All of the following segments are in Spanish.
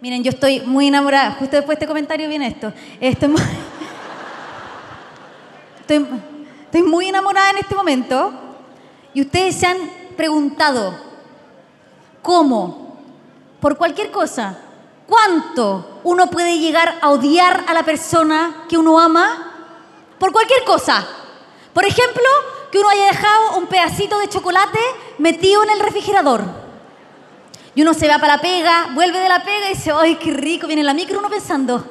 Miren, yo estoy muy enamorada. Justo después de este comentario viene esto. Estoy muy enamorada en este momento. Y ustedes se han preguntado, ¿cómo? Por cualquier cosa. ¿Cuánto uno puede llegar a odiar a la persona que uno ama? Por cualquier cosa. Por ejemplo, que uno haya dejado un pedacito de chocolate metido en el refrigerador. Y uno se va para la pega, vuelve de la pega y dice, ¡ay, qué rico! Viene la micro uno pensando,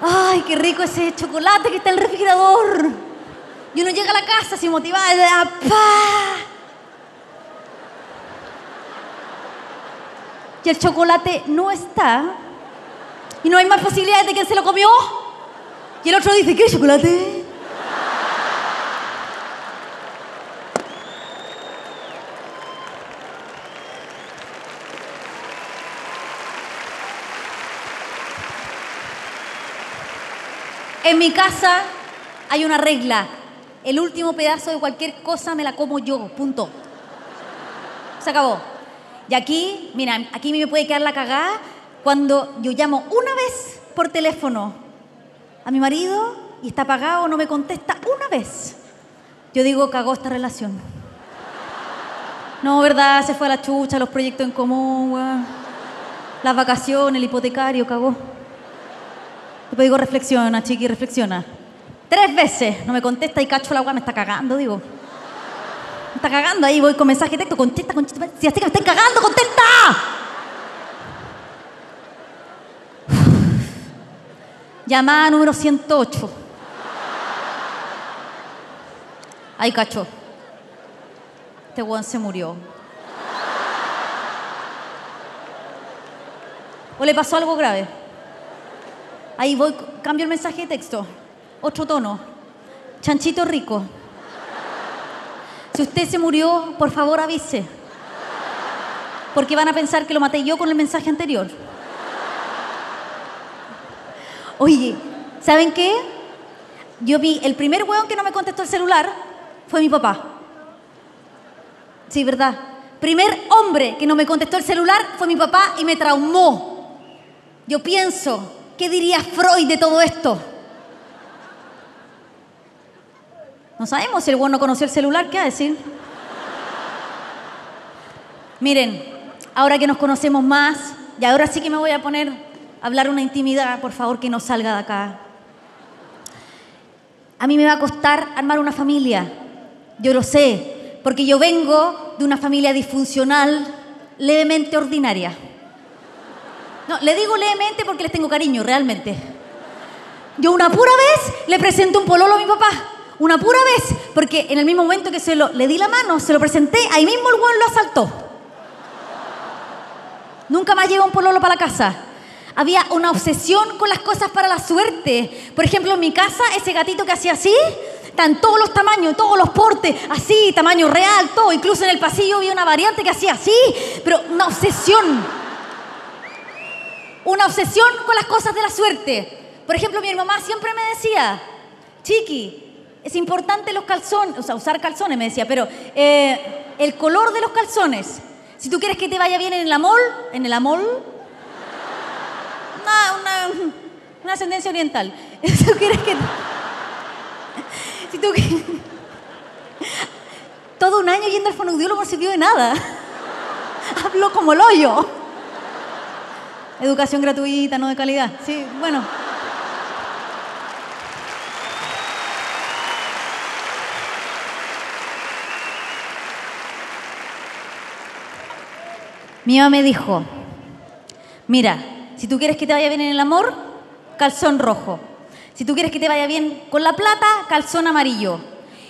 ¡ay, qué rico ese chocolate que está en el refrigerador! Y uno llega a la casa sin motivar, y el chocolate no está. Y no hay más posibilidades de que se lo comió. Y el otro dice, ¿qué chocolate? En mi casa hay una regla. El último pedazo de cualquier cosa me la como yo, punto. Se acabó. Y aquí, mira, aquí me puede quedar la cagada cuando yo llamo una vez por teléfono a mi marido y está apagado, no me contesta una vez. Yo digo, cagó esta relación. No, verdad, se fue a la chucha, los proyectos en común, weón. Las vacaciones, el hipotecario, cagó. Después digo, reflexiona, Chiqui, reflexiona. 3 veces no me contesta y cacho la agua, me está cagando, digo. Me está cagando, ahí voy con mensaje de texto, contesta. Si así que me están cagando, contesta. Llamada número 108. Ahí cacho. Este weón se murió. ¿O le pasó algo grave? Ahí voy, cambio el mensaje de texto. Otro tono. Chanchito rico. Si usted se murió, por favor avise. Porque van a pensar que lo maté yo con el mensaje anterior. Oye, ¿saben qué? Yo vi, el primer hueón que no me contestó el celular fue mi papá. Sí, verdad. Primer hombre que no me contestó el celular fue mi papá y me traumó. Yo pienso... ¿Qué diría Freud de todo esto? No sabemos si el güey no conoció el celular, ¿qué va a decir? Miren, ahora que nos conocemos más, y ahora sí que me voy a poner a hablar una intimidad, por favor, que no salga de acá. A mí me va a costar armar una familia, yo lo sé, porque yo vengo de una familia disfuncional, levemente ordinaria. No, le digo levemente porque les tengo cariño, realmente. Yo una pura vez le presento un pololo a mi papá. Una pura vez, porque en el mismo momento que le di la mano, se lo presenté, ahí mismo el hueón lo asaltó. Nunca más llevé un pololo para la casa. Había una obsesión con las cosas para la suerte. Por ejemplo, en mi casa, ese gatito que hacía así, está en todos los tamaños, en todos los portes, así, tamaño real, todo. Incluso en el pasillo había una variante que hacía así, pero una obsesión. Una obsesión con las cosas de la suerte. Por ejemplo, mi mamá siempre me decía, Chiqui, es importante los calzones, o sea, usar calzones me decía, pero el color de los calzones. Si tú quieres que te vaya bien en el amor, una ascendencia oriental. Si tú quieres que... Si tú... Todo un año yendo al fonoaudiólogo no sirvió de nada. Hablo como el hoyo. Educación gratuita, no de calidad. Sí, bueno. Mi mamá me dijo, mira, si tú quieres que te vaya bien en el amor, calzón rojo. Si tú quieres que te vaya bien con la plata, calzón amarillo.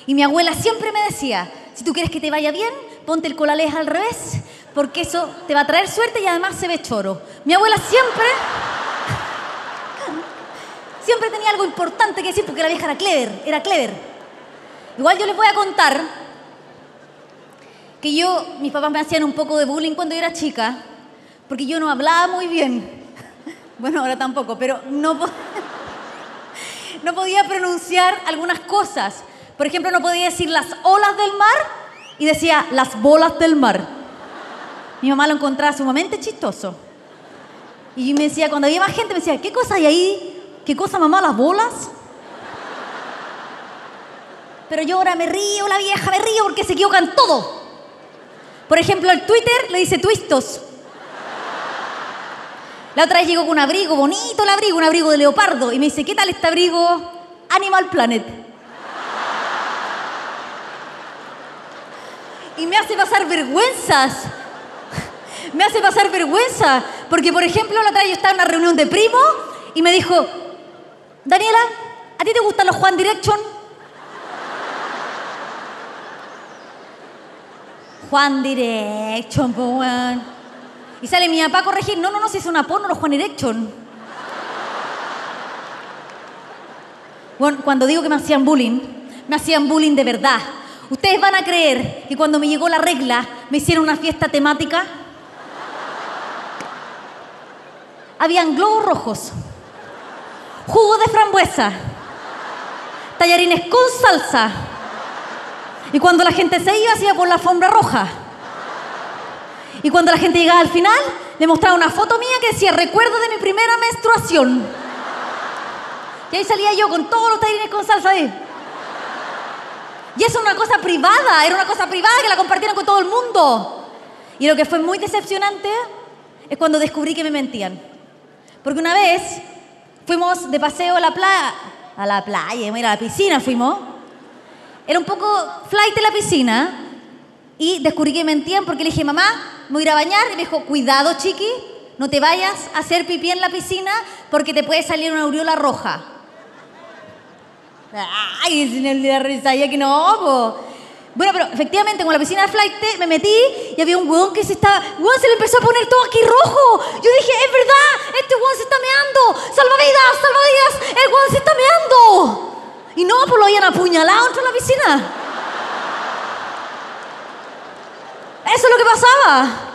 Y mi abuela siempre me decía, si tú quieres que te vaya bien, ponte el colales al revés, porque eso te va a traer suerte y además se ve choro. Mi abuela siempre tenía algo importante que decir porque la vieja era clever, Igual yo les voy a contar que mis papás me hacían un poco de bullying cuando yo era chica, porque yo no hablaba muy bien. Bueno, ahora tampoco, pero no podía pronunciar algunas cosas. Por ejemplo, no podía decir las olas del mar y decía las bolas del mar. Mi mamá lo encontraba sumamente chistoso. Y me decía, cuando había más gente, me decía, ¿qué cosa hay ahí? ¿Qué cosa, mamá? ¿Las bolas? Pero yo ahora me río, la vieja, me río porque se equivocan todo. Por ejemplo, el Twitter le dice twistos. La otra vez llegó con un abrigo, bonito el abrigo, un abrigo de leopardo. Y me dice, ¿qué tal este abrigo? Animal Planet. Y me hace pasar vergüenzas. Me hace pasar vergüenza. Porque, por ejemplo, la otra vez yo estaba en una reunión de primo y me dijo, Daniela, ¿a ti te gustan los Juan Direction? Juan Direction, po, weón. Y sale mi papá a corregir, no, si es una porno, los Juan Direction. Bueno, cuando digo que me hacían bullying de verdad. ¿Ustedes van a creer que cuando me llegó la regla me hicieron una fiesta temática? Habían globos rojos, jugo de frambuesa, tallarines con salsa. Y cuando la gente se iba por la alfombra roja. Y cuando la gente llegaba al final, le mostraba una foto mía que decía, recuerdo de mi primera menstruación. Y ahí salía yo con todos los tallarines con salsa ahí. Y eso era una cosa privada que la compartieron con todo el mundo. Y lo que fue muy decepcionante es cuando descubrí que me mentían. Porque una vez fuimos de paseo a la playa, a la piscina fuimos. Era un poco flight de la piscina. Y descubrí que mentían porque le dije, mamá, me voy a ir a bañar. Y me dijo, cuidado, Chiqui, no te vayas a hacer pipí en la piscina porque te puede salir una aureola roja. Ay, sin el día de risa, ya que no, po. Bueno, pero efectivamente, con la piscina de flight me metí y había un huevón que se estaba... Huevón, se le empezó a poner todo aquí rojo. Yo dije, es verdad, este huevón se está meando. ¡Salvavidas, salvavidas! ¡El huevón se está meando! Y no, pues lo habían apuñalado dentro de la piscina. Eso es lo que pasaba.